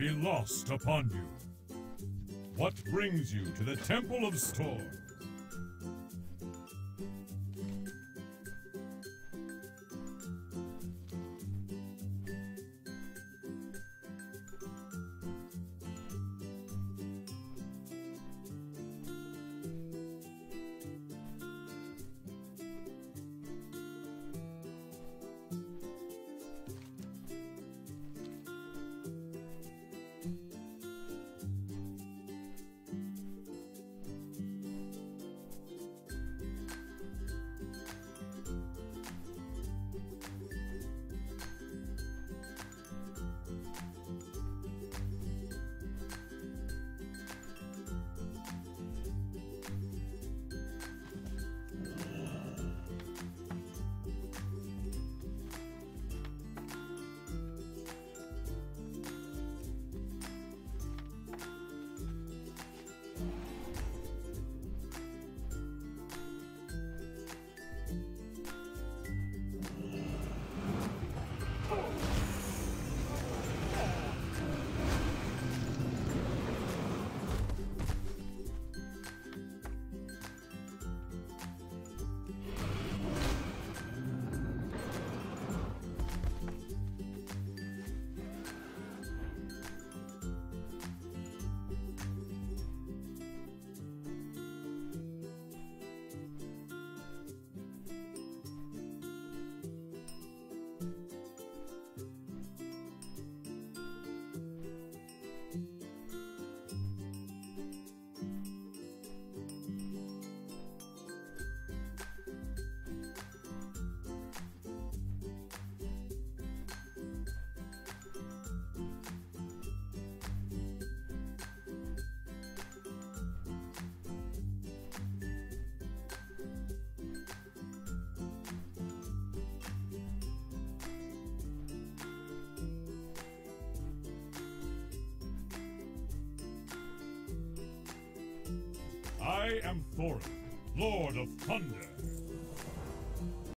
be lost upon you. What brings you to the Temple of Storm? I am Thorim, Lord of Thunder.